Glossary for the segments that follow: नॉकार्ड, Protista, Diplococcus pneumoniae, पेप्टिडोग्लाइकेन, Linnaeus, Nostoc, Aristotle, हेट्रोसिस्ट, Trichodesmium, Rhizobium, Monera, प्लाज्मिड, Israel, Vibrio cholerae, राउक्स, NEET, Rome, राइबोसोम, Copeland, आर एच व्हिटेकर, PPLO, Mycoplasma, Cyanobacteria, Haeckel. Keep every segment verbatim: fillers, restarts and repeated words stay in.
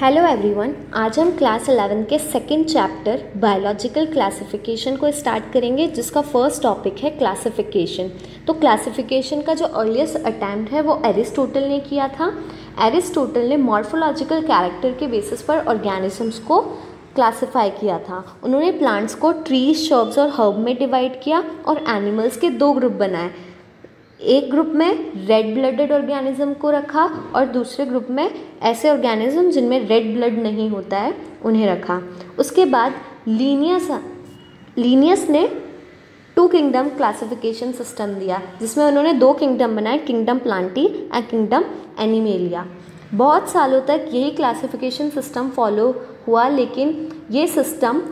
Hello everyone, आज हम class eleven के सेकंड चैप्टर बायोलॉजिकल क्लासिफिकेशन को स्टार्ट करेंगे जिसका फर्स्ट टॉपिक है क्लासिफिकेशन। तो क्लासिफिकेशन का जो अर्लीस्ट अटैम्प्ट है वो एरिस्टोटल ने किया था। एरिस्टोटल ने मॉर्फोलॉजिकल कैरेक्टर के बेसिस पर ऑर्गेनिजम्स को क्लासिफाई किया था। उन्होंने प्लांट्स को ट्रीज, शर्ब्स और हर्ब में डिवाइड किया और एनिमल्स के दो ग्रुप बनाए। एक ग्रुप में रेड ब्लडेड ऑर्गेनिज्म को रखा और दूसरे ग्रुप में ऐसे ऑर्गेनिज्म जिनमें रेड ब्लड नहीं होता है उन्हें रखा। उसके बाद लीनियस लीनियस ने टू किंगडम क्लासिफिकेशन सिस्टम दिया जिसमें उन्होंने दो किंगडम बनाए, kingdom Plantae and kingdom animalia. बहुत सालों तक यही क्लासिफिकेशन सिस्टम फॉलो हुआ, लेकिन ये system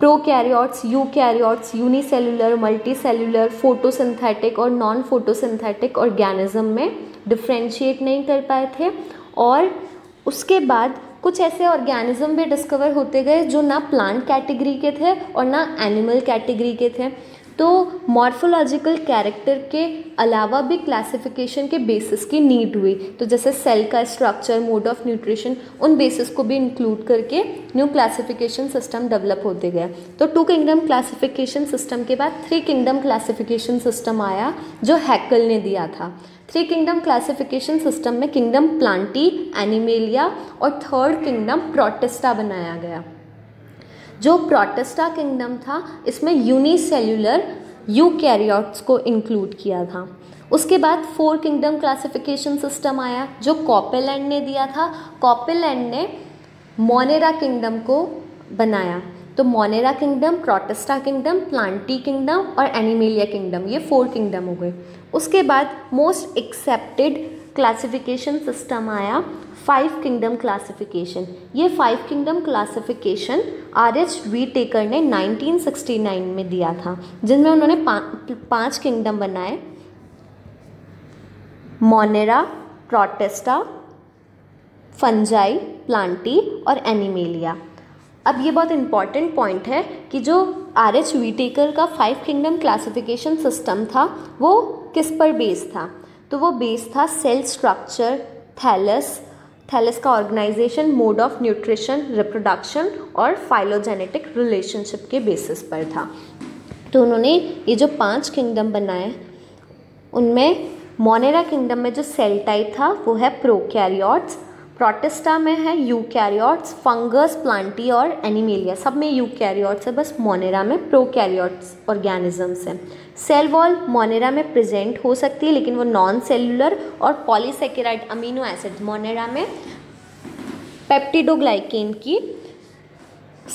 prokaryotes, eukaryotes, unicellular, multicellular, photosynthetic और नॉन फोटोसिंथेटिक ऑर्गेनिज्म में डिफ्रेंशिएट नहीं कर पाए थे। और उसके बाद कुछ ऐसे ऑर्गेनिज्म भी डिस्कवर होते गए जो ना प्लांट कैटेगरी के थे और ना एनिमल कैटेगरी के थे। तो मॉर्फोलॉजिकल कैरेक्टर के अलावा भी क्लासिफिकेशन के बेसिस की नीड हुई। तो जैसे सेल का स्ट्रक्चर, मोड ऑफ न्यूट्रिशन, उन बेसिस को भी इंक्लूड करके न्यू क्लासिफिकेशन सिस्टम डेवलप होते गए। तो टू किंगडम क्लासिफिकेशन सिस्टम के बाद थ्री किंगडम क्लासिफिकेशन सिस्टम आया जो हैकल ने दिया था। थ्री किंगडम क्लासिफिकेशन सिस्टम में किंगडम प्लांटी, एनिमेलिया और थर्ड किंगडम प्रोटिस्टा बनाया गया। जो प्रोटिस्टा किंगडम था इसमें यूनिसेल्युलर यूकैरियोट्स को इंक्लूड किया था। उसके बाद फोर किंगडम क्लासिफिकेशन सिस्टम आया जो कॉपेलैंड ने दिया था। कॉपेलैंड ने मोनेरा किंगडम को बनाया। तो Monera kingdom, protista kingdom, Plantae kingdom और एनिमेलिया किंगडम, ये फोर किंगडम हो गए। उसके बाद मोस्ट एक्सेप्टेड क्लासिफिकेशन सिस्टम आया फाइव किंगडम क्लासिफिकेशन। ये five kingdom classification आर एच व्हिटेकर ने नाइनटीन सिक्सटी नाइन में दिया था, जिनमें उन्होंने पांच किंगडम बनाए, मोनेरा, प्रोटिस्टा, फंजाई, प्लांटी और एनिमेलिया। अब ये बहुत इंपॉर्टेंट पॉइंट है कि जो आर एच व्हिटेकर का फाइव किंगडम क्लासिफिकेशन सिस्टम था वो किस पर बेस्ड था। तो वो बेस्ड था सेल स्ट्रक्चर, थैलस थैलस का organisation, mode of nutrition, reproduction और फाइलोजेनेटिक रिलेशनशिप के बेसिस पर था। तो उन्होंने ये जो पांच किंगडम बनाए उनमें मोनेरा किंगडम में जो सेल टाइप था वो है प्रोकैरियोट्स, प्रोटिस्टा में है यूकैरियोट्स, फंगस, प्लांटी और एनिमेलिया। सब में यूकैरियोट्स है, बस मोनेरा में प्रोकैरियोट्स ऑर्गेनिजम्स हैं। सेल वॉल मोनेरा में प्रेजेंट हो सकती है लेकिन वो नॉन सेलुलर और पॉलीसेकेराइड अमीनो एसिड मोनेरा में पेप्टिडोग्लाइकेन की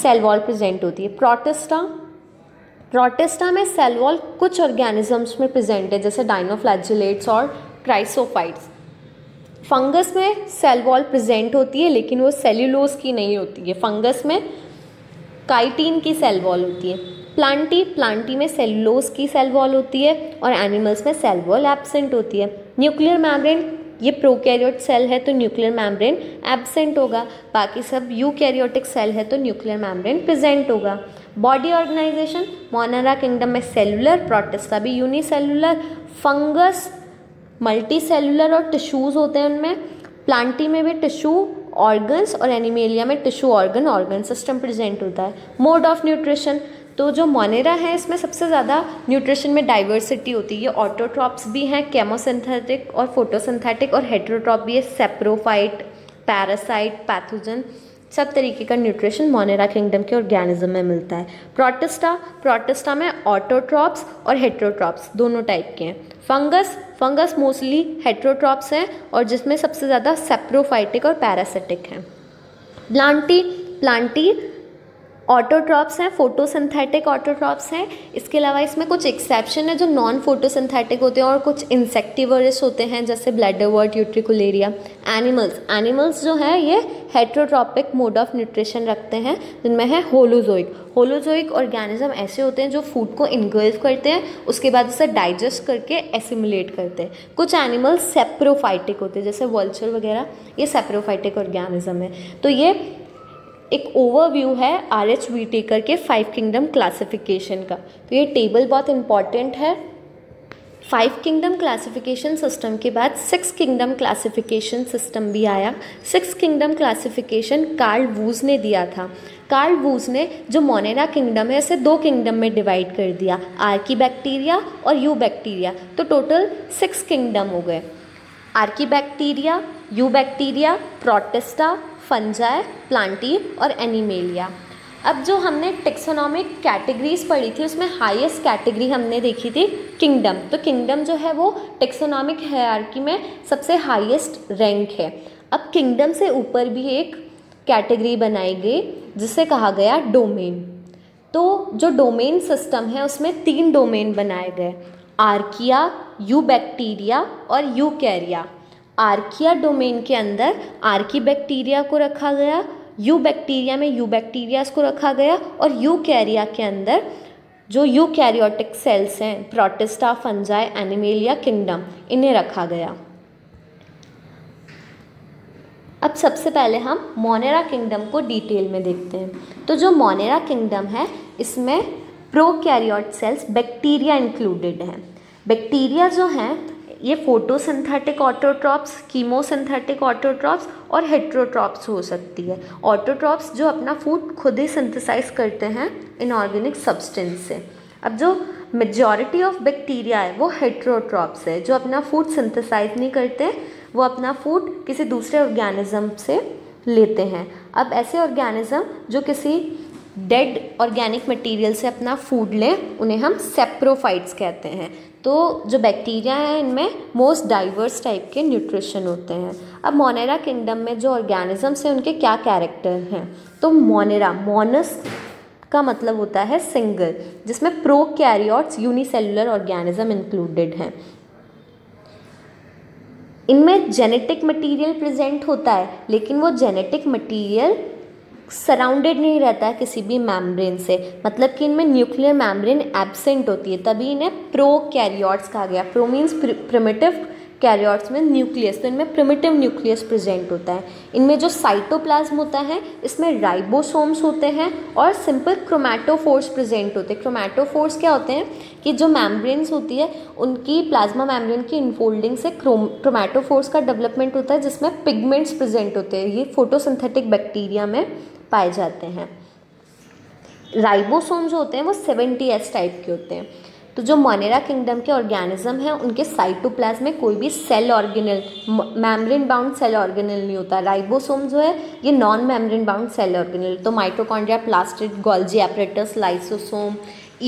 सेल वॉल प्रेजेंट होती है। प्रोटिस्टा प्रोटिस्टा में सेल वॉल कुछ ऑर्गेनिजम्स में प्रेजेंट है जैसे डाइनोफ्लैजिलेट्स और क्राइसोफाइट्स। फंगस में सेल वॉल प्रेजेंट होती है लेकिन वो सेल्यूलोज की नहीं होती है। फंगस में काइटिन की सेल वॉल होती है। प्लांटी प्लांटी में सेल्यूलोज की सेल वॉल होती है और एनिमल्स में सेल वॉल एब्सेंट होती है। न्यूक्लियर मेम्ब्रेन, ये प्रोकैरियोट सेल है तो न्यूक्लियर मेम्ब्रेन एब्सेंट होगा, बाकी सब यूकैरियोटिक सेल है तो न्यूक्लियर मेम्ब्रेन प्रेजेंट होगा। बॉडी ऑर्गेनाइजेशन, मोनेरा किंगडम में सेलुलर, प्रोटिस्टा भी यूनिसेलुलर, फंगस मल्टीसेलुलर और टिश्यूज़ होते हैं उनमें, प्लांटी में भी टिश्यू ऑर्गन्स और एनिमेलिया में tissue organ organ system present होता है। मोड ऑफ न्यूट्रिशन, तो जो मोनेरा है इसमें सबसे ज़्यादा न्यूट्रिशन में डाइवर्सिटी होती है। ये ऑटोट्रॉप्स भी हैं, केमोसिंथेटिक और फोटोसिंथेटिक, और हेटरोट्रॉप भी है, सेप्रोफाइट, पैरासाइट, पैथोजन, सब तरीके का न्यूट्रिशन मोनेरा किंगडम के ऑर्गेनिज्म में मिलता है। प्रोटिस्टा प्रोटिस्टा में ऑटोट्रॉप्स और हेटरोट्रॉप्स दोनों टाइप के हैं। फंगस फंगस मोस्टली हेटरोट्रॉप्स हैं और जिसमें सबसे ज़्यादा सेप्रोफाइटिक और पैरासिटिक हैं। प्लांटी प्लांटी ऑटोट्रॉप्स हैं, फोटोसिंथेटिक ऑटोट्रॉप्स हैं। इसके अलावा इसमें कुछ एक्सेप्शन है जो नॉन फोटोसिंथेटिक होते हैं और कुछ इंसेक्टिवोरस होते हैं जैसे ब्लैडरवर्ट, यूट्रिकुलेरिया। एनिमल्स एनिमल्स जो हैं ये हेटरोट्रॉपिक मोड ऑफ न्यूट्रिशन रखते हैं जिनमें है होलोजोइक होलोजोइक ऑर्गेनिज्म ऐसे होते हैं जो फूड को इनगल्फ करते हैं, उसके बाद उसे डाइजेस्ट करके एसिमुलेट करते हैं। कुछ एनिमल्स सेप्रोफाइटिक होते हैं जैसे वल्चर वगैरह, ये सेप्रोफाइटिक ऑर्गेनिज्म है। तो ये एक ओवरव्यू है आर एच व्हिटेकर के फाइव किंगडम क्लासिफिकेशन का। तो ये टेबल बहुत इम्पॉर्टेंट है फाइव किंगडम क्लासिफिकेशन सिस्टम के बाद सिक्स किंगडम क्लासिफिकेशन सिस्टम भी आया। Six kingdom classification Carl Woese ने दिया था। कार्ल वूस ने जो मोनेरा किंगडम है इसे दो किंगडम में डिवाइड कर दिया, आर्की बैक्टीरिया और यू बैक्टीरिया। तो टोटल सिक्स किंगडम हो गए, archaebacteria, eubacteria, protista, fungi, Plantae और एनिमेलिया। अब जो हमने टेक्सोनॉमिक कैटेगरीज पढ़ी थी उसमें हाईएस्ट कैटेगरी हमने देखी थी किंगडम। तो किंगडम जो है वो टेक्सोनॉमिक हायरार्की में सबसे हाईएस्ट रैंक है। अब किंगडम से ऊपर भी एक कैटेगरी बनाई गई जिसे कहा गया डोमेन। तो जो डोमेन सिस्टम है उसमें तीन डोमेन बनाए गए, आर्किया, यू बैक्टीरिया और यूकैरिया। आर्किया डोमेन के अंदर आर्की बैक्टीरिया को रखा गया, यू बैक्टीरिया में यू बैक्टीरियाज को रखा गया और यूकैरिया के अंदर जो यूकैरियोटिक सेल्स हैं प्रोटिस्टा, फंजाई, एनिमेलिया किंगडम, इन्हें रखा गया। अब सबसे पहले हम मोनेरा किंगडम को डिटेल में देखते हैं। तो जो मोनेरा किंगडम है इसमें प्रोकैरियोट सेल्स बैक्टीरिया इंक्लूडेड हैं। बैक्टीरिया जो हैं ये फोटोसिंथेटिक ऑटोट्रॉप्स, कीमोसिंथेटिक ऑटोट्रॉप्स और हेटरोट्रॉप्स हो सकती है। ऑटोट्रॉप्स जो अपना फूड खुद ही सिंथेसाइज करते हैं इनऑर्गेनिक सब्सटेंस से। अब जो मेजॉरिटी ऑफ बैक्टीरिया है वो हेटरोट्रॉप्स है, जो अपना फूड सिंथेसाइज नहीं करते, वो अपना फूड किसी दूसरे ऑर्गेनिज्म से लेते हैं। अब ऐसे ऑर्गेनिज्म जो किसी डेड ऑर्गेनिक मटेरियल से अपना फूड लें उन्हें हम सेप्रोफाइट्स कहते हैं। तो जो बैक्टीरिया हैं इनमें मोस्ट डाइवर्स टाइप के न्यूट्रिशन होते हैं। अब मोनेरा किंगडम में जो ऑर्गेनिजम्स हैं उनके क्या कैरेक्टर हैं? तो मोनेरा, मोनस का मतलब होता है सिंगल, जिसमें प्रोकैरियोट्स यूनिसेलुलर ऑर्गेनिज्म इंक्लूडेड हैं। इनमें जेनेटिक मटीरियल प्रेजेंट होता है लेकिन वो जेनेटिक मटीरियल सराउंडेड नहीं रहता है किसी भी मैम्ब्रेन से, मतलब कि इनमें न्यूक्लियर मैम्ब्रेन एब्सेंट होती है, तभी इन्हें प्रोकैरियोट्स कहा गया। प्रो मीन्स प्रिमिटिव, कैरियोट्स में न्यूक्लियस, तो इनमें प्रिमिटिव न्यूक्लियस प्रेजेंट होता है। इनमें जो साइटोप्लाज्म होता है इसमें राइबोसोम्स होते हैं और सिंपल क्रोमेटोफोर्स प्रेजेंट होते हैं। क्रोमेटोफोर्स क्या होते हैं कि जो मैम्ब्रेन्स होती है उनकी प्लाज्मा मैम्ब्रेन की इनफोल्डिंग से क्रोमेटोफोर्स का डेवलपमेंट होता है, जिसमें पिगमेंट्स प्रेजेंट होते हैं। ये फोटोसिंथेटिक बैक्टीरिया में पाए जाते हैं। राइबोसोम जो होते हैं वो सेवेंटी एस टाइप के होते हैं। तो जो मोनेरा किंगडम के ऑर्गेनिज्म हैं उनके साइटोप्लाज्म में कोई भी cell organelle, membrane bound cell organelle नहीं होता। राइबोसोम जो है ये non membrane bound cell organelle, तो mitochondria, plastid, Golgi apparatus, lysosome,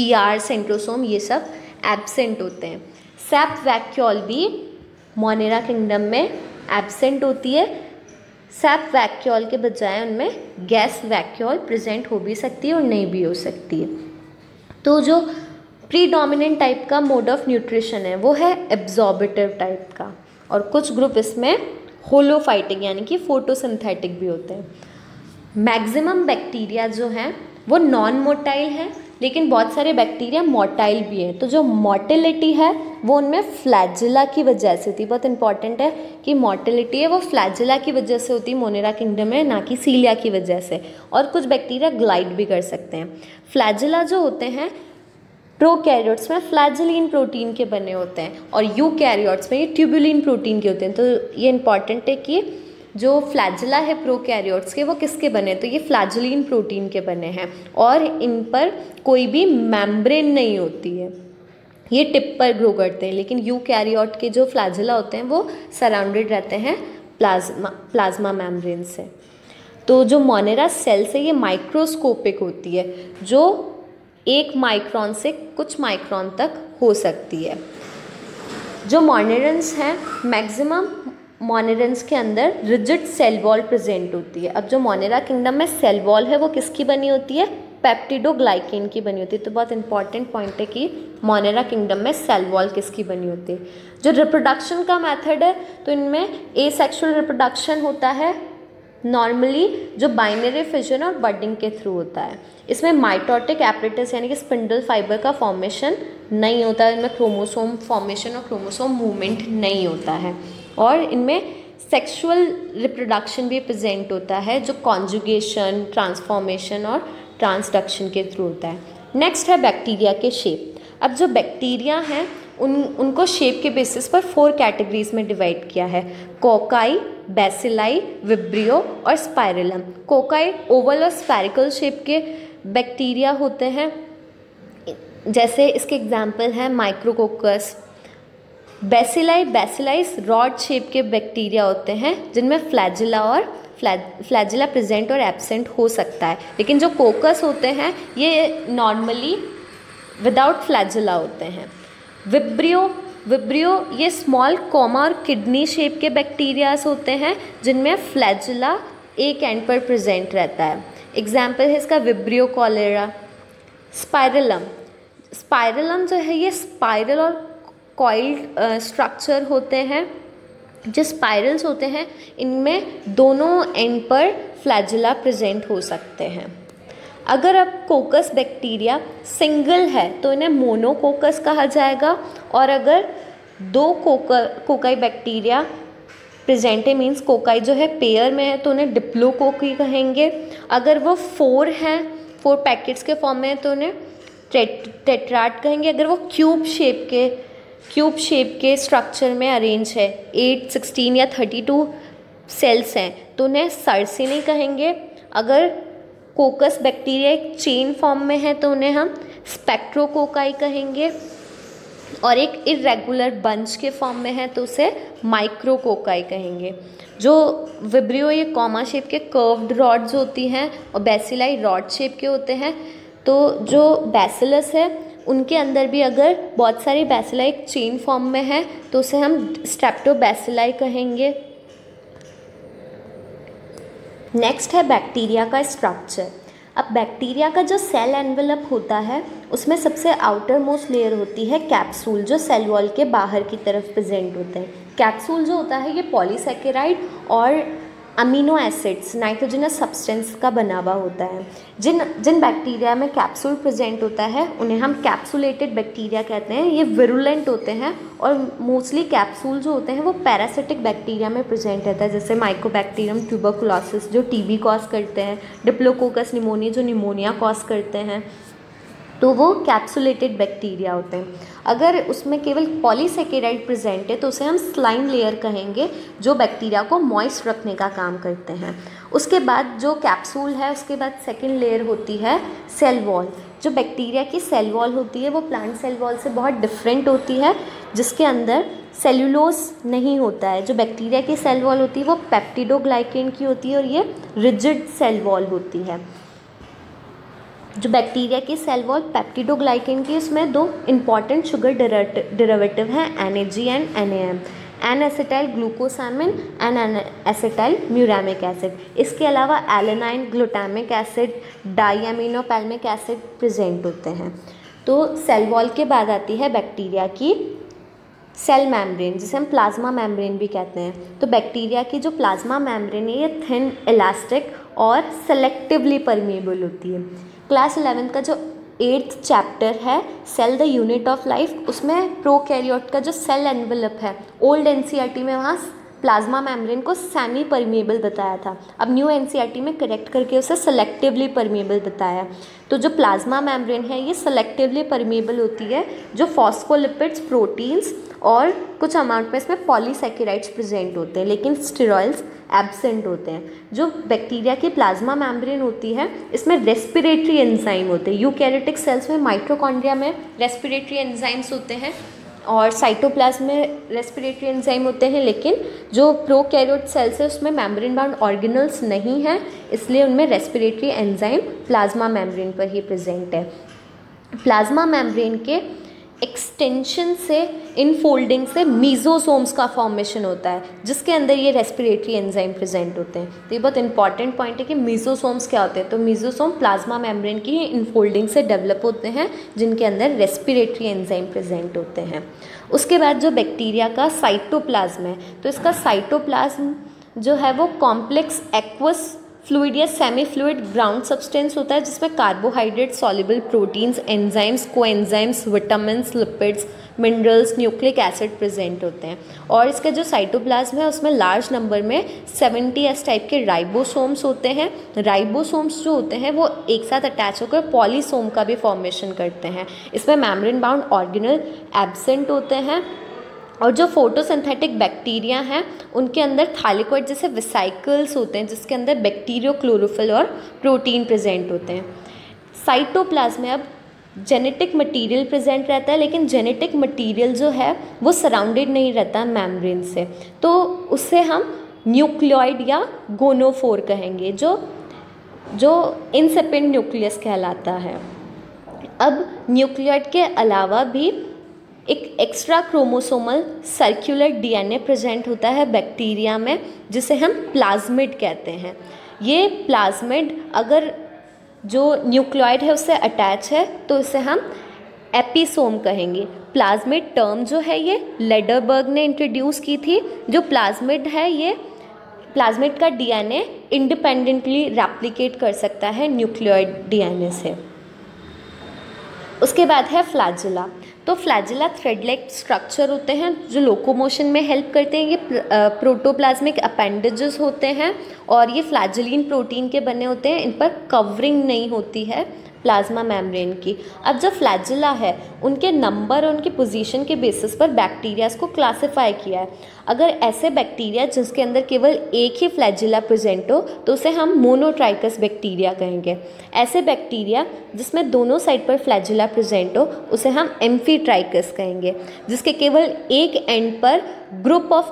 ER, centrosome, ये सब एब्सेंट होते हैं। सैप वैक्यूल भी मोनेरा किंगडम में एब्सेंट होती है। सैप वैक्यूल के बजाय उनमें गैस वैक्यूल प्रेजेंट हो भी सकती है और नहीं भी हो सकती है। तो जो प्रीडोमिनेंट टाइप का मोड ऑफ न्यूट्रिशन है वो है एब्जॉर्बिटिव टाइप का, और कुछ ग्रुप इसमें होलोफाइटिक यानी कि फोटोसिंथेटिक भी होते हैं। मैक्सिमम बैक्टीरिया जो हैं वो नॉन मोटाइल हैं, लेकिन बहुत सारे बैक्टीरिया मोटाइल भी हैं। तो जो मोटिलिटी है वो उनमें फ्लैजिला की वजह से थी। बहुत इंपॉर्टेंट है कि मोटिलिटी है वो फ्लैजिला की वजह से होती है मोनेरा किंगडम में, ना कि सीलिया की वजह से। और कुछ बैक्टीरिया ग्लाइड भी कर सकते हैं। फ्लैजिला जो होते हैं प्रोकैरियोट्स में फ्लैजेलिन प्रोटीन के बने होते हैं और यूकैरियोट्स में ये ट्यूबुलिन प्रोटीन के होते हैं। तो ये इम्पॉर्टेंट है कि जो फ्लैजिला है प्रोकैरियोट्स के वो किसके बने हैं? तो ये फ्लैजेलिन प्रोटीन के बने हैं और इन पर कोई भी मैम्ब्रेन नहीं होती है, ये टिप पर ग्रो करते हैं। लेकिन यूकैरियोट के जो फ्लैजिला होते हैं वो सराउंडेड रहते हैं प्लाज्मा प्लाज्मा मैम्ब्रेन से। तो जो मोनेरा सेल्स है ये माइक्रोस्कोपिक होती है, जो एक माइक्रोन से कुछ माइक्रोन तक हो सकती है। जो मोनेरेंस हैं मैक्सिमम मोनेरेंस के अंदर रिजिड सेल वॉल प्रेजेंट होती है। अब जो मोनेरा किंगडम में सेल वॉल है वो किसकी बनी होती है? पेप्टिडोग्लाइकेन की बनी होती है। तो बहुत इंपॉर्टेंट पॉइंट है कि मोनेरा किंगडम में सेल वॉल किसकी बनी होती है। जो रिप्रोडक्शन का मेथड है तो इनमें एसेक्सुअल रिप्रोडक्शन होता है नॉर्मली, जो बाइनरी फिजन और बडिंग के थ्रू होता है। इसमें माइटोटिक एपरेटस यानी कि स्पिंडल फाइबर का फॉर्मेशन नहीं होता है, इनमें क्रोमोसोम फॉर्मेशन और क्रोमोसोम मूवमेंट नहीं होता है, और इनमें सेक्सुअल रिप्रोडक्शन भी प्रेजेंट होता है जो कॉन्जुगेशन, ट्रांसफॉर्मेशन और ट्रांसडक्शन के थ्रू होता है। नेक्स्ट है बैक्टीरिया के शेप। अब जो बैक्टीरिया हैं उन उनको शेप के बेसिस पर फोर कैटेगरीज में डिवाइड किया है, कोकाई, बेसिलाई, विब्रियो और स्पायरलम। कोकाई ओवल और स्फेरिकल शेप के बैक्टीरिया होते हैं, जैसे इसके एग्जाम्पल हैं माइक्रोकोकस। बेसिलाई बेसिलाइस रॉड शेप के बैक्टीरिया होते हैं जिनमें फ्लैजिला और फ्लैजिला प्रेजेंट और एब्सेंट हो सकता है, लेकिन जो कोकस होते हैं ये नॉर्मली विदाउट फ्लैजिला होते हैं। विब्रियो विब्रियो ये स्मॉल कोमा और किडनी शेप के बैक्टीरियाज होते हैं जिनमें फ्लैजिला एक एंड पर प्रेजेंट रहता है, एग्जाम्पल है इसका विब्रियो कॉलेरा। स्पायरलम स्पायरलम जो है ये स्पायरल और कॉइल्ड स्ट्रक्चर uh, होते हैं। जो स्पायरल्स होते हैं इनमें दोनों एंड पर फ्लैजिला प्रेजेंट हो सकते हैं। अगर अब कोकस बैक्टीरिया सिंगल है तो इन्हें मोनोकोकस कहा जाएगा, और अगर दो कोका कोकाई बैक्टीरिया प्रेजेंट है मीन्स कोकाई जो है पेयर में है तो उन्हें डिप्लोकोकी कहेंगे। अगर वो फोर हैं, फोर पैकेट्स के फॉर्म में है तो उन्हें टेट, टेट्राट कहेंगे। अगर वो क्यूब शेप के क्यूब शेप के स्ट्रक्चर में अरेंज है, एट, सिक्सटीन या थर्टी टू सेल्स हैं तो उन्हें सर्सिनी कहेंगे। अगर कोकस बैक्टीरिया एक चेन फॉर्म में है तो उन्हें हम स्पेक्ट्रोकोकाई कहेंगे, और एक इरेगुलर बंच के फॉर्म में है तो उसे माइक्रोकोकाई कहेंगे। जो विब्रियो ये कॉमा शेप के कर्व्ड रॉड्स होती हैं और बेसिलाई रॉड शेप के होते हैं। तो जो बैसिलस है उनके अंदर भी अगर बहुत सारी बैसिलाई एक चेन फॉर्म में है तो उसे हम स्ट्रेप्टोबैसिलाई कहेंगे। नेक्स्ट है बैक्टीरिया का स्ट्रक्चर। अब बैक्टीरिया का जो सेल एनवेलप होता है उसमें सबसे आउटर मोस्ट लेयर होती है कैप्सूल, जो सेल वॉल के बाहर की तरफ प्रेजेंट होते हैं। कैप्सूल जो होता है ये पॉलीसेकेराइड और अमीनो एसिड्स नाइट्रोजनस सब्सटेंस का बना हुआ होता है। जिन जिन बैक्टीरिया में कैप्सूल प्रेजेंट होता है उन्हें हम कैप्सुलेटेड बैक्टीरिया कहते हैं। ये विरुलेंट होते हैं और मोस्टली कैप्सूल जो होते हैं वो पैरासिटिक बैक्टीरिया में प्रेजेंट रहता है, जैसे माइकोबैक्टीरियम ट्यूबरकुलोसिस जो टीबी कॉज करते हैं, डिप्लोकोकस निमोनिया जो निमोनिया कॉज करते हैं, तो वो कैप्सुलेटेड बैक्टीरिया होते हैं। अगर उसमें केवल पॉलीसेकेराइड प्रेजेंट है तो उसे हम स्लाइम लेयर कहेंगे, जो बैक्टीरिया को मॉइस्ट रखने का काम करते हैं। उसके बाद जो कैप्सूल है उसके बाद सेकंड लेयर होती है सेल वॉल। जो बैक्टीरिया की सेल वॉल होती है वो प्लांट सेल वॉल से बहुत डिफरेंट होती है, जिसके अंदर सेल्यूलोज नहीं होता है। जो बैक्टीरिया की सेल वॉल होती है वो पेप्टिडोग्लाइकेन की होती है और ये रिजिड सेल वॉल होती है। जो बैक्टीरिया की सेल वॉल पेप्टिडोग्लाइकेन की, इसमें दो इंपॉर्टेंट शुगर डेरिवेटिव हैं N A G and N A M, N acetyl glucosamine and N acetyl muramic acid. इसके अलावा alanine, glutamic acid, diamino pimelic acid present होते हैं। तो सेल वॉल के बाद आती है बैक्टीरिया की सेल मैम्ब्रेन, जिसे हम प्लाज्मा मैम्ब्रेन भी कहते हैं। तो बैक्टीरिया की जो प्लाज्मा मैम्ब्रेन है ये थिन, इलास्टिक और सेलेक्टिवली परमिएबल होती है। क्लास इलेवेंथ का जो एट्थ चैप्टर है cell the unit of life, उसमें प्रोकैरियोट का जो सेल एनवेलप है old N C E R T में वहाँ प्लाज्मा मेम्ब्रेन को सेमी परमिएबल बताया था, अब new N C E R T में करेक्ट करके उसे सेलेक्टिवली परमिएबल बताया। तो जो प्लाज्मा मेम्ब्रेन है ये सेलेक्टिवली परमिएबल होती है, जो फॉस्फोलिपिड्स, प्रोटीन्स और कुछ अमाउंट में इसमें पॉलीसेकेराइड्स प्रेजेंट होते हैं, लेकिन स्टेरॉइल्स एब्सेंट होते हैं। जो बैक्टीरिया की प्लाज्मा मेम्ब्रेन होती है इसमें रेस्पिरेटरी एंजाइम होते हैं। यूकैरियोटिक सेल्स में, माइटोकॉन्ड्रिया में रेस्पिरेटरी एंजाइम्स होते हैं और साइटोप्लाज्म में रेस्पिरेटरी एंजाइम होते हैं, लेकिन जो प्रोकैरियोट सेल्स है उसमें मेम्ब्रेन बाउंड ऑर्गेनल्स नहीं हैं, इसलिए उनमें रेस्पिरेटरी एंजाइम प्लाज्मा मेम्ब्रेन पर ही प्रेजेंट है। प्लाज्मा मेम्ब्रेन के एक्सटेंशन से, इन फोल्डिंग से मीजोसोम्स का फॉर्मेशन होता है, जिसके अंदर ये रेस्पिरेटरी एंजाइम प्रेजेंट होते हैं। तो ये बहुत इंपॉर्टेंट पॉइंट है कि मीजोसोम्स क्या होते हैं। तो मीजोसोम प्लाज्मा मेम्ब्रेन की इन फोल्डिंग से डेवलप होते हैं, जिनके अंदर रेस्पिरेटरी एंजाइम प्रेजेंट होते हैं। उसके बाद जो बैक्टीरिया का साइटोप्लाज्म है, तो इसका साइटोप्लाज्म जो है वो कॉम्प्लेक्स एक्वस फ्लूइड या सेमी फ्लूइड ग्राउंड सब्सटेंस होता है जिसमें carbohydrate soluble proteins, enzymes, coenzymes, vitamins, lipids, minerals, nucleic acid present होते हैं। और इसका जो साइटोप्लाज्म है उसमें लार्ज नंबर में सेवेंटी एस टाइप के राइबोसोम्स होते हैं। राइबोसोम्स जो होते हैं वो एक साथ अटैच होकर पॉलीसोम का भी फॉर्मेशन करते हैं। इसमें मेम्ब्रेन बाउंड ऑर्गेनेल एब्सेंट होते हैं। और जो फोटोसिंथेटिक बैक्टीरिया हैं उनके अंदर थाइलेकॉइड जैसे वेसिकल्स होते हैं जिसके अंदर बैक्टीरियो क्लोरोफिल और प्रोटीन प्रेजेंट होते हैं। साइटोप्लाज्म में अब जेनेटिक मटेरियल प्रेजेंट रहता है, लेकिन जेनेटिक मटेरियल जो है वो सराउंडेड नहीं रहता मेम्ब्रेन से, तो उससे हम न्यूक्लियॉइड या गोनोफोर कहेंगे, जो जो इनसेपेंट न्यूक्लियस कहलाता है। अब न्यूक्लियॉइड के अलावा भी एक extra chromosomal circular DNA present होता है बैक्टीरिया में जिसे हम प्लाज्मिड कहते हैं। ये प्लाज्मिड अगर जो न्यूक्लियॉइड है उससे अटैच है तो इसे हम एपिसोम कहेंगे। प्लाज्मिड टर्म जो है ये लेडरबर्ग ने इंट्रोड्यूस की थी। जो प्लाज्मिड है ये प्लाज्मिड का डीएनए इंडिपेंडेंटली रेप्लिकेट कर सकता है न्यूक्लियॉइड डीएनए से। उसके बाद है फ्लैजेला। तो फ्लैजेला थ्रेड लाइक स्ट्रक्चर होते हैं जो लोकोमोशन में हेल्प करते हैं। ये प्रोटोप्लाज्मिक अपेंडेजेस होते हैं और ये फ्लैजेलिन प्रोटीन के बने होते हैं। इन पर कवरिंग नहीं होती है प्लाज्मा मेम्ब्रेन की। अब जो फ्लैजेला है उनके नंबर और उनकी पोजीशन के बेसिस पर बैक्टीरियाज को क्लासिफाई किया है। अगर ऐसे बैक्टीरिया जिसके अंदर केवल एक ही फ्लैजेला प्रेजेंट हो तो उसे हम मोनोट्राइकस बैक्टीरिया कहेंगे। ऐसे बैक्टीरिया जिसमें दोनों साइड पर फ्लैजेला प्रेजेंट हो उसे हम एम्फीट्राइकस कहेंगे। जिसके केवल एक एंड पर ग्रुप ऑफ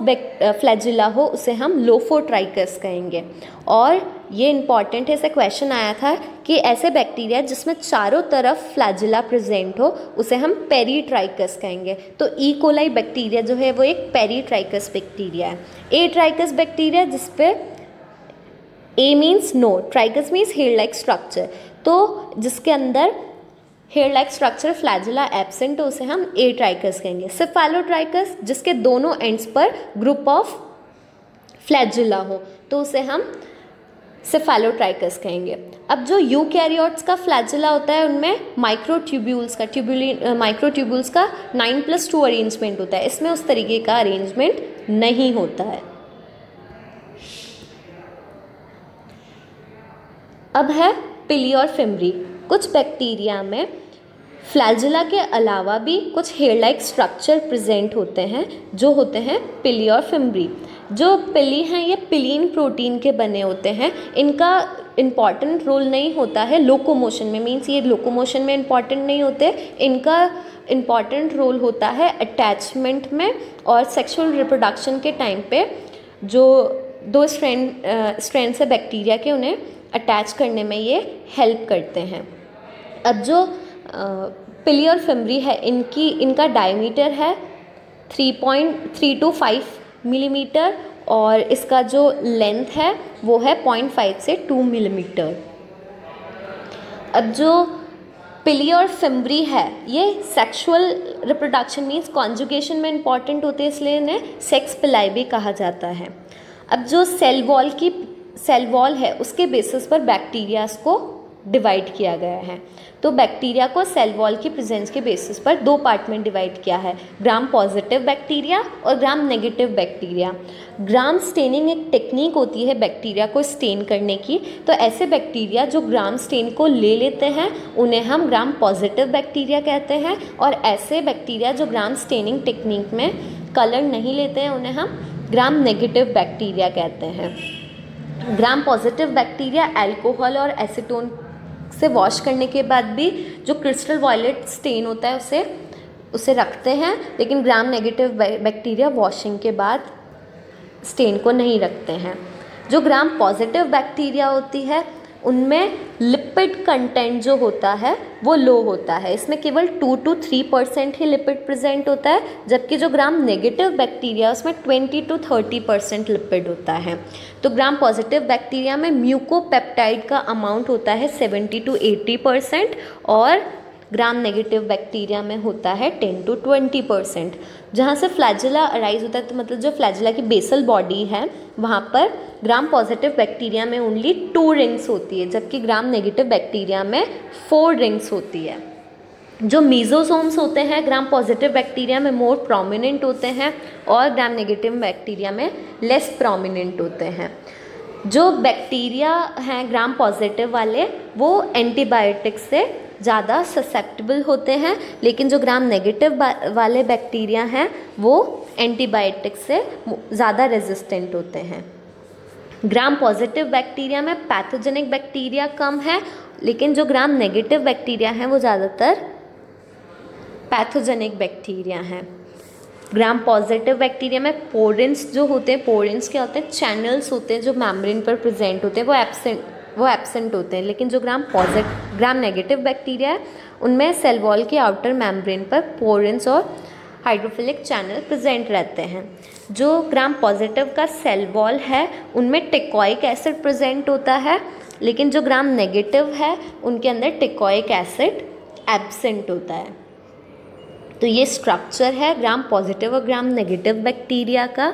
फ्लैजेला हो उसे हम लोफोट्राइकस कहेंगे। और ये इम्पॉर्टेंट है, ऐसा क्वेश्चन आया था कि ऐसे बैक्टीरिया जिसमें चारों तरफ फ्लैजेला प्रेजेंट हो उसे हम पेरीट्राइकस कहेंगे। तो ई कोलाई बैक्टीरिया जो है वो एक पेरीट्राइकस बैक्टीरिया है। ए ट्राइकस बैक्टीरिया जिसपे a means no, trichous means hair like structure, तो जिसके अंदर hair like structure flagella absent हो उसे हम ए ट्राइकस कहेंगे। सेफेलोट्राइकस जिसके दोनों एंड्स पर ग्रुप ऑफ फ्लैजेला हो तो उसे हम सेफेलोट्राइकस कहेंगे। अब जो यूकैरियोट्स का फ्लैजेला होता है उनमें माइक्रोट्यूब्यूल्स का ट्यूब्यूलिन माइक्रोट्यूब्यूल्स का नाइन प्लस टू अरेंजमेंट होता है। इसमें उस तरीके का अरेंजमेंट नहीं होता है। अब है पिली और फिमरी। कुछ बैक्टीरिया में फ्लैजेला के अलावा भी कुछ हेयर लाइक स्ट्रक्चर प्रेजेंट होते हैं जो होते हैं पिली और फिमरी। जो पिली हैं ये पिलीन प्रोटीन के बने होते हैं। इनका इम्पॉर्टेंट रोल नहीं होता है लोकोमोशन में, मीन्स ये लोकोमोशन में इम्पॉर्टेंट नहीं होते। इनका इम्पॉर्टेंट रोल होता है अटैचमेंट में और सेक्सुअल रिप्रोडक्शन के टाइम पे जो दो स्ट्रैंड स्ट्रैंड से बैक्टीरिया के उन्हें अटैच करने में ये हेल्प करते हैं। अब जो पिली और फिमरी है इनकी इनका डायमीटर है three point three two five millimetre और इसका जो लेंथ है वो है पॉइंट फाइव से टू मिलीमीटर। अब जो पिली और फिमरी है ये सेक्सुअल रिप्रोडक्शन मीन्स कॉन्जुगेशन में इम्पॉर्टेंट होते हैं, इसलिए इन्हें सेक्स पिलाई भी कहा जाता है। अब जो सेल वॉल की सेल वॉल है उसके बेसिस पर बैक्टीरियाज को डिवाइड किया गया है। तो बैक्टीरिया को सेल वॉल की प्रेजेंस के बेसिस पर दो पार्ट में डिवाइड किया है, ग्राम पॉजिटिव बैक्टीरिया और ग्राम नेगेटिव बैक्टीरिया। ग्राम स्टेनिंग एक टेक्निक होती है बैक्टीरिया को स्टेन करने की। तो ऐसे बैक्टीरिया जो ग्राम स्टेन को ले लेते हैं उन्हें हम ग्राम पॉजिटिव बैक्टीरिया कहते हैं और ऐसे बैक्टीरिया जो ग्राम स्टेनिंग टेक्निक में कलर नहीं लेते हैं उन्हें हम ग्राम नेगेटिव बैक्टीरिया कहते हैं। ग्राम पॉजिटिव बैक्टीरिया एल्कोहल और एसीटोन से वॉश करने के बाद भी जो क्रिस्टल वॉयलेट स्टेन होता है उसे उसे रखते हैं, लेकिन ग्राम नेगेटिव बैक्टीरिया वॉशिंग के बाद स्टेन को नहीं रखते हैं। जो ग्राम पॉजिटिव बैक्टीरिया होती है उनमें लिपिड कंटेंट जो होता है वो लो होता है। इसमें केवल टू टू थ्री परसेंट ही लिपिड प्रेजेंट होता है, जबकि जो ग्राम नेगेटिव बैक्टीरिया उसमें twenty to thirty percent lipid होता है। तो ग्राम पॉजिटिव बैक्टीरिया में म्यूकोपेप्टाइड का अमाउंट होता है सेवेंटी टू एटी परसेंट और ग्राम नेगेटिव बैक्टीरिया में होता है टेन टू ट्वेंटी परसेंट। जहाँ से फ्लैजिला अराइज होता है, तो मतलब जो फ्लैजिला की बेसल बॉडी है वहाँ पर ग्राम पॉजिटिव बैक्टीरिया में ओनली टू रिंग्स होती है, जबकि ग्राम नेगेटिव बैक्टीरिया में फोर रिंग्स होती है। जो मेसोसोम्स होते हैं ग्राम पॉजिटिव बैक्टीरिया में मोर प्रोमिनेंट होते हैं और ग्राम नेगेटिव बैक्टीरिया में लेस प्रोमिनेंट होते हैं। जो बैक्टीरिया हैं ग्राम पॉजिटिव वाले वो एंटीबायोटिक्स से ज़्यादा ससेप्टेबल होते हैं, लेकिन जो ग्राम नेगेटिव वाले बैक्टीरिया हैं वो एंटीबायोटिक्स से ज़्यादा रेजिस्टेंट होते हैं। ग्राम पॉजिटिव बैक्टीरिया में पैथोजेनिक बैक्टीरिया कम है, लेकिन जो ग्राम नेगेटिव बैक्टीरिया हैं वो ज़्यादातर पैथोजेनिक बैक्टीरिया हैं। ग्राम पॉजिटिव बैक्टीरिया में पोरेंस जो होते हैं, पोरेंस क्या होते हैं, चैनल्स होते हैं जो मेम्ब्रेन पर प्रेजेंट होते हैं, वो एब्सेंट वो एब्सेंट होते हैं। लेकिन जो gram positive gram negative bacteria है उनमें सेल वॉल के आउटर मेम्ब्रेन पर पोरेंस और हाइड्रोफिलिक चैनल प्रेजेंट रहते हैं। जो ग्राम पॉजिटिव का सेल वॉल है उनमें टिकॉइक एसिड प्रेजेंट होता है, लेकिन जो ग्राम नेगेटिव है उनके अंदर टिकॉइक एसिड एब्सेंट होता है। तो ये स्ट्रक्चर है ग्राम पॉजिटिव और ग्राम नेगेटिव बैक्टीरिया का।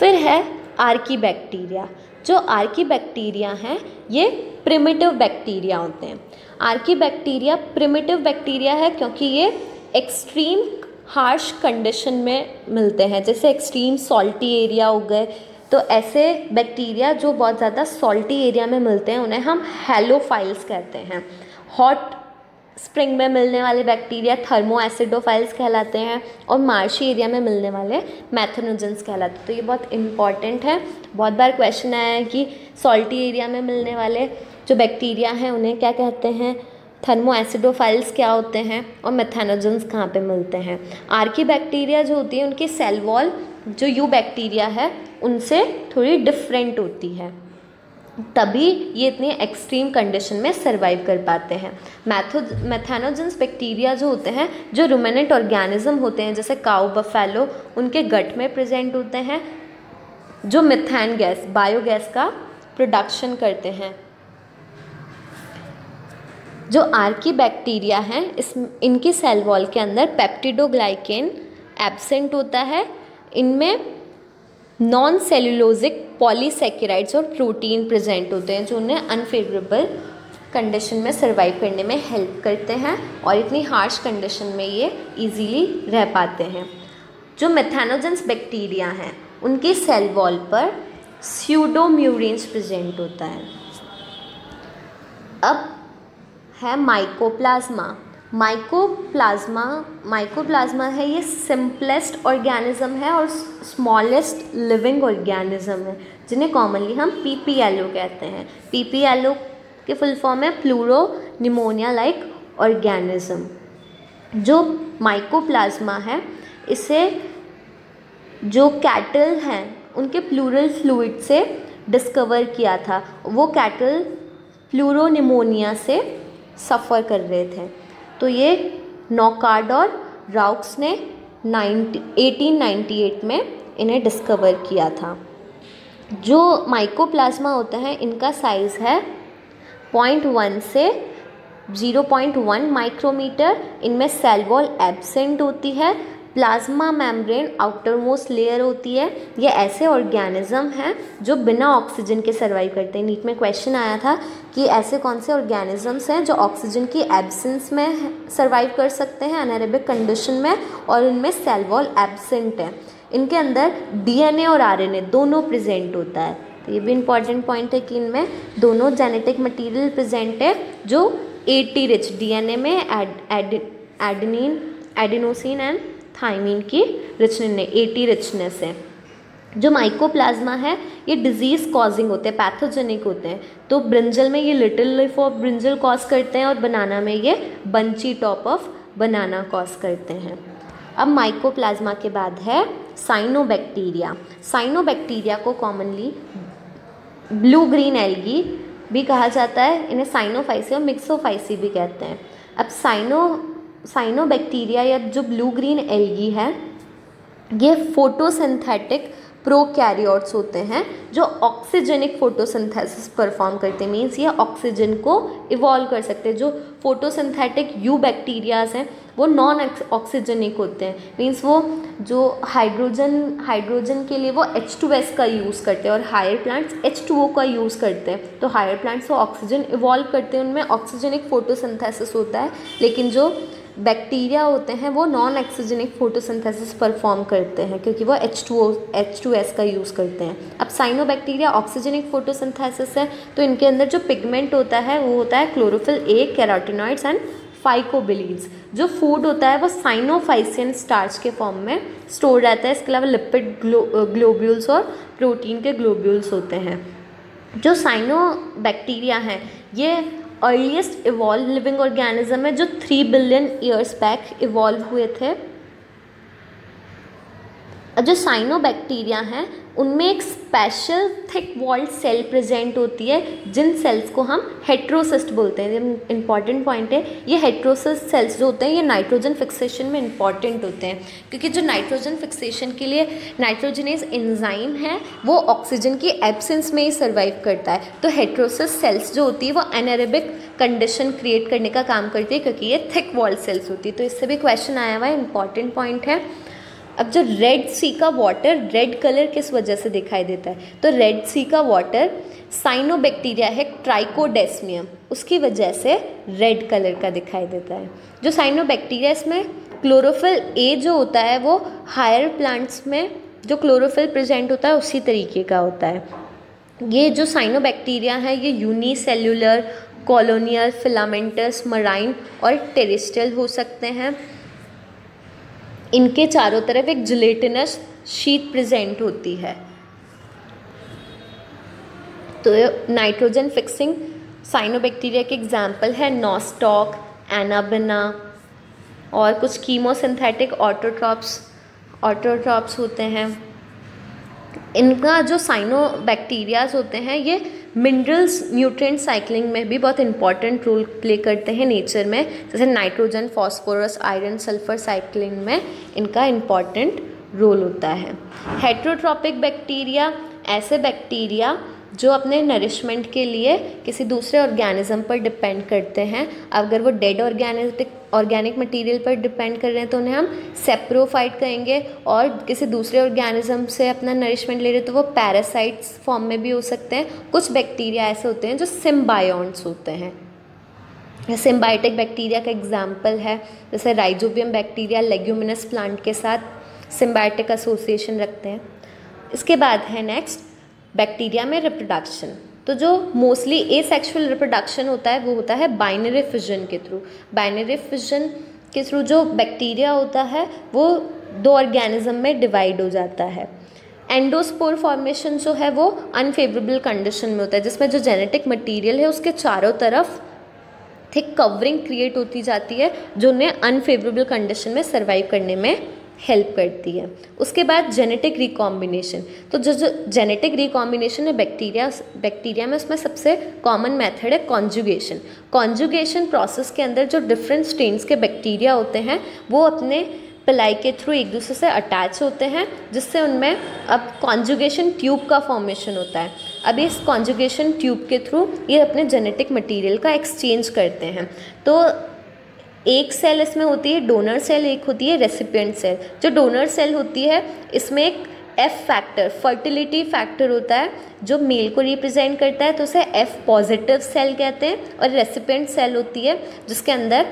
फिर है आर्की बैक्टीरिया। जो आर्की बैक्टीरिया हैं ये प्रिमिटिव बैक्टीरिया होते हैं। आर्की बैक्टीरिया प्रिमिटिव बैक्टीरिया है क्योंकि ये एक्सट्रीम हार्श कंडीशन में मिलते हैं, जैसे एक्सट्रीम सॉल्टी एरिया हो गए। तो ऐसे बैक्टीरिया जो बहुत ज़्यादा सॉल्टी एरिया में मिलते हैं उन्हें हम हैलोफाइल्स कहते हैं। हॉट स्प्रिंग में मिलने वाले बैक्टीरिया थर्मो एसिडोफाइल्स कहलाते हैं और मार्शी एरिया में मिलने वाले मैथेनोजेंस कहलाते हैं। तो ये बहुत इंपॉर्टेंट है। बहुत बार क्वेश्चन आया है कि सॉल्टी एरिया में मिलने वाले जो बैक्टीरिया हैं उन्हें क्या कहते हैं, थर्मो एसिडोफाइल्स क्या होते हैं और मैथेनोजेंस कहाँ पे मिलते हैं। आर्की बैक्टीरिया जो होती है उनकी सेल वॉल जो यू बैक्टीरिया है उनसे थोड़ी डिफरेंट होती है, तभी ये इतनी एक्सट्रीम कंडीशन में सर्वाइव कर पाते हैं। मैथो मैथेनोजेंस बैक्टीरिया जो होते हैं, जो रूमिनेंट ऑर्गेनिज्म होते हैं जैसे काऊ, बफेलो, उनके गट में प्रेजेंट होते हैं, जो मिथेन गैस, बायोगैस का प्रोडक्शन करते हैं। जो आर्की बैक्टीरिया हैं इस इनकी सेल वॉल के अंदर पेप्टिडोग्लाइकेन एब्सेंट होता है। इनमें नॉन सेल्यूलोजिक पॉलीसेकेराइड्स और प्रोटीन प्रेजेंट होते हैं जो उन्हें अनफेवरेबल कंडीशन में सर्वाइव करने में हेल्प करते हैं और इतनी हार्श कंडीशन में ये इजीली रह पाते हैं। जो मेथेनोजेंस बैक्टीरिया हैं उनकी सेल वॉल पर स्यूडोम्यूरेंस प्रेजेंट होता है। अब है माइकोप्लाज्मा। माइकोप्लाज्मा माइकोप्लाज्मा है ये सिंपलेस्ट ऑर्गेनिज्म है और स्मॉलेस्ट लिविंग ऑर्गेनिज्म है, जिन्हें कॉमनली हम पीपीएलओ कहते हैं। पीपीएलओ के फुल फॉर्म है प्लूरो निमोनिया लाइक ऑर्गेनिज्म। जो माइकोप्लाज्मा है इसे जो कैटल हैं उनके प्लूरल फ्लूइड से डिस्कवर किया था। वो कैटल प्लूरो निमोनिया से सफ़र कर रहे थे। तो ये नॉकार्ड और राउक्स ने एटीन नाइंटी एट में इन्हें डिस्कवर किया था। जो माइकोप्लाज्मा होता है इनका साइज़ है पॉइंट वन से जीरो पॉइंट वन माइक्रोमीटर। इनमें सेल वॉल एब्सेंट होती है, plasma membrane outermost layer होती है। ये ऐसे ऑर्गेनिज्म हैं जो बिना ऑक्सीजन के सर्वाइव करते हैं। नीट में क्वेश्चन आया था कि ऐसे कौन से ऑर्गेनिजम्स हैं जो ऑक्सीजन की एब्सेंस में सर्वाइव कर सकते हैं एनारोबिक कंडीशन में और उनमें सेल वॉल एब्सेंट है। इनके अंदर डीएनए और आरएनए दोनों प्रेजेंट होता है। तो ये भी इम्पॉर्टेंट पॉइंट है कि इनमें दोनों जेनेटिक मटीरियल प्रेजेंट है जो एटी रिच डीएनए में एडेनिन, एडिनोसिन एंड थाइमिन की रिचनेस, एटी रिचनेस है। जो माइकोप्लाज्मा है ये डिजीज़ कॉजिंग होते हैं, पैथोजेनिक होते हैं। तो ब्रिंजल में ये little leaf of brinjal cause करते हैं और बनाना में ये bunchy top of banana cause करते हैं। अब माइकोप्लाज्मा के बाद है साइनोबैक्टीरिया। साइनोबैक्टीरिया को कॉमनली ब्लू ग्रीन एल्गी भी कहा जाता है। इन्हें साइनोफाइसी और मिक्सोफाइसी भी कहते हैं। अब साइनो साइनोबैक्टीरिया या जो ब्लू ग्रीन एल्गी है ये फोटोसिंथेटिक प्रोकैरियोट्स होते हैं जो ऑक्सीजेनिक फोटोसिंथेसिस परफॉर्म करते हैं, मीन्स ये ऑक्सीजन को इवॉल्व कर सकते हैं। जो फोटोसिंथेटिक यू बैक्टीरियाज हैं वो नॉन ऑक्सीजेनिक होते हैं, मीन्स वो जो हाइड्रोजन हाइड्रोजन के लिए वो एच टू एस का यूज़ करते हैं और higher plants H two O का यूज़ करते हैं। तो हायर प्लांट्स वो ऑक्सीजन इवॉल्व करते हैं, उनमें ऑक्सीजेनिक फोटोसिंथेसिस होता है, लेकिन जो बैक्टीरिया होते हैं वो नॉन ऑक्सीजेनिक फोटोसिंथेसिस परफॉर्म करते हैं क्योंकि वो H two O H two S का यूज़ करते हैं। अब साइनोबैक्टीरिया ऑक्सीजेनिक फोटोसिंथेसिस है, तो इनके अंदर जो पिगमेंट होता है वो होता है chlorophyll A, carotenoids and phycobilins. जो फूड होता है वो साइनोफाइसियन स्टार्च के फॉर्म में स्टोर रहता है। इसके अलावा लिपिड ग्लो, ग्लोब्यूल्स और प्रोटीन के ग्लोब्यूल्स होते हैं। जो साइनोबैक्टीरिया हैं ये अर्लीस्ट इवॉल्व लिविंग ऑर्गेनिज्म है जो three billion years back evolve हुए थे। जो साइनोबैक्टीरिया हैं उनमें एक special thick walled cell present होती है, जिन सेल्स को हम हेट्रोसिस्ट बोलते हैं। ये इंपॉर्टेंट पॉइंट है, ये हेट्रोसिस्ट सेल्स जो होते हैं ये नाइट्रोजन फिक्सेशन में इंपॉर्टेंट होते हैं क्योंकि जो नाइट्रोजन फिक्सेशन के लिए नाइट्रोजनेज एंजाइम है वो ऑक्सीजन की एब्सेंस में ही सर्वाइव करता है। तो हेट्रोसिस्ट सेल्स जो होती है वो एनारोबिक कंडीशन क्रिएट करने का काम करती है क्योंकि ये थिक वॉल्ड सेल्स होती है। तो इससे भी क्वेश्चन आया हुआ है, इंपॉर्टेंट पॉइंट है। अब जो रेड सी का वाटर रेड कलर किस वजह से दिखाई देता है, तो रेड सी का वाटर साइनोबैक्टीरिया है ट्राइकोडेस्मियम, उसकी वजह से रेड कलर का दिखाई देता है। जो साइनोबैक्टीरिया इसमें क्लोरोफिल ए जो होता है वो हायर प्लांट्स में जो क्लोरोफिल प्रेजेंट होता है उसी तरीके का होता है। ये जो साइनोबैक्टीरिया है ये यूनिसेल्यूलर, कॉलोनियल, फिलामेंटस, मराइन और टेरेस्ट्रियल हो सकते हैं। इनके चारों तरफ एक जिलेटिनस शीट प्रेजेंट होती है। तो नाइट्रोजन फिक्सिंग साइनोबैक्टीरिया के एग्जाम्पल है नॉस्टॉक, एनाबेना और कुछ कीमोसिंथेटिक ऑटोट्रॉप्स ऑटोट्रॉप्स होते हैं। इनका जो साइनोबैक्टीरियाज होते हैं ये मिनरल्स न्यूट्रिएंट साइकिलिंग में भी बहुत इंपॉर्टेंट रोल प्ले करते हैं नेचर में, जैसे nitrogen, phosphorus, iron, sulphur cycling में इनका इम्पॉर्टेंट रोल होता है। हेटरोट्रॉपिक बैक्टीरिया ऐसे बैक्टीरिया जो अपने नरिशमेंट के लिए किसी दूसरे ऑर्गेनिज्म पर डिपेंड करते हैं। अगर वो डेड ऑर्गेनिक ऑर्गेनिक मटेरियल पर डिपेंड कर रहे हैं तो उन्हें हम सेप्रोफाइट कहेंगे, और किसी दूसरे ऑर्गेनिज्म से अपना नरिशमेंट ले रहे हैं तो वो पैरासाइट्स फॉर्म में भी हो सकते हैं। कुछ बैक्टीरिया ऐसे होते हैं जो सिम्बायोंट्स होते हैं। सिम्बायोटिक बैक्टीरिया का एग्जाम्पल है जैसे राइजोबियम बैक्टीरिया लेग्यूमिनस प्लांट के साथ सिम्बायोटिक एसोसिएशन रखते हैं। इसके बाद है नेक्स्ट बैक्टीरिया में रिप्रोडक्शन। तो जो मोस्टली एसेक्सुअल रिप्रोडक्शन होता है वो होता है बाइनरी फिजन के थ्रू। बाइनरी फिजन के थ्रू जो बैक्टीरिया होता है वो दो ऑर्गेनिज्म में डिवाइड हो जाता है। एंडोस्पोर फॉर्मेशन जो है वो अनफेवरेबल कंडीशन में होता है, जिसमें जो जेनेटिक मटेरियल है उसके चारों तरफ थिक कवरिंग क्रिएट होती जाती है जो उन्हें अनफेवरेबल कंडीशन में सर्वाइव करने में हेल्प करती है। उसके बाद जेनेटिक रिकॉम्बिनेशन। तो जो जो जेनेटिक रिकॉम्बिनेशन है बैक्टीरिया बैक्टीरिया में उसमें सबसे कॉमन मेथड है कॉन्जुगेशन। कॉन्जुगेशन प्रोसेस के अंदर जो डिफरेंट स्ट्रेन्स के बैक्टीरिया होते हैं वो अपने पिलाई के थ्रू एक दूसरे से अटैच होते हैं, जिससे उनमें अब कॉन्जुगेशन ट्यूब का फॉर्मेशन होता है। अब इस कॉन्जुगेशन ट्यूब के थ्रू ये अपने जेनेटिक मटीरियल का एक्सचेंज करते हैं। तो एक सेल इसमें होती है डोनर सेल, एक होती है रेसिपिएंट सेल। जो डोनर सेल होती है इसमें एक एफ फैक्टर फर्टिलिटी फैक्टर होता है जो मेल को रिप्रेजेंट करता है, तो उसे एफ पॉजिटिव सेल कहते हैं। और रेसिपिएंट सेल होती है जिसके अंदर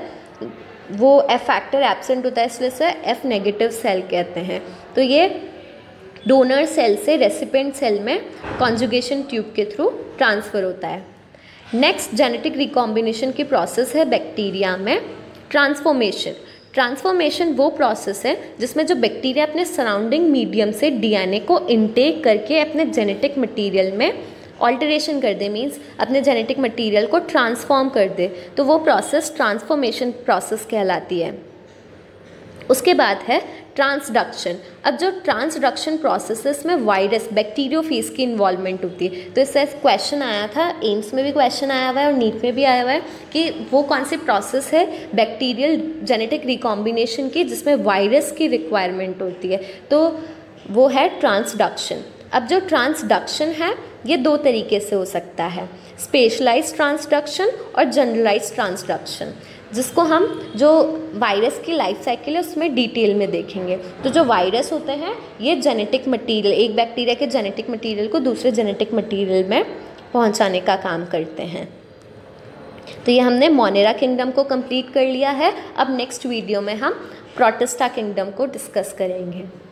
वो एफ फैक्टर एब्सेंट होता है, इसलिए उसे एफ नेगेटिव सेल कहते हैं। तो ये डोनर सेल से रेसिपिएंट सेल में कॉन्जुगेशन ट्यूब के थ्रू ट्रांसफ़र होता है। नेक्स्ट जेनेटिक रिकॉम्बिनेशन की प्रोसेस है बैक्टीरिया में ट्रांसफॉर्मेशन। ट्रांसफॉर्मेशन वो प्रोसेस है जिसमें जो बैक्टीरिया अपने सराउंडिंग मीडियम से डीएनए को इनटेक करके अपने जेनेटिक मटेरियल में ऑल्टरेशन कर दे, मीन्स अपने जेनेटिक मटेरियल को ट्रांसफॉर्म कर दे। तो वो प्रोसेस ट्रांसफॉर्मेशन प्रोसेस कहलाती है। उसके बाद है ट्रांसडक्शन। अब जो ट्रांसडक्शन प्रोसेस है इसमें वायरस, बैक्टीरियोफेज की इन्वॉल्वमेंट होती है। तो इससे क्वेश्चन आया था, एम्स में भी क्वेश्चन आया हुआ है और नीट में भी आया हुआ है कि वो कौन सी प्रोसेस है बैक्टीरियल जेनेटिक रिकॉम्बिनेशन की जिसमें वायरस की रिक्वायरमेंट होती है। तो वो है ट्रांसडक्शन। अब जो ट्रांसडक्शन है ये दो तरीके से हो सकता है, स्पेशलाइज्ड ट्रांसडक्शन और जनरलाइज्ड ट्रांसडक्शन, जिसको हम जो वायरस की लाइफ साइकिल है उसमें डिटेल में देखेंगे। तो जो वायरस होते हैं ये जेनेटिक मटेरियल, एक बैक्टीरिया के जेनेटिक मटेरियल को दूसरे जेनेटिक मटेरियल में पहुंचाने का काम करते हैं। तो ये हमने मोनेरा किंगडम को कंप्लीट कर लिया है। अब नेक्स्ट वीडियो में हम प्रोटिस्टा किंगडम को डिस्कस करेंगे।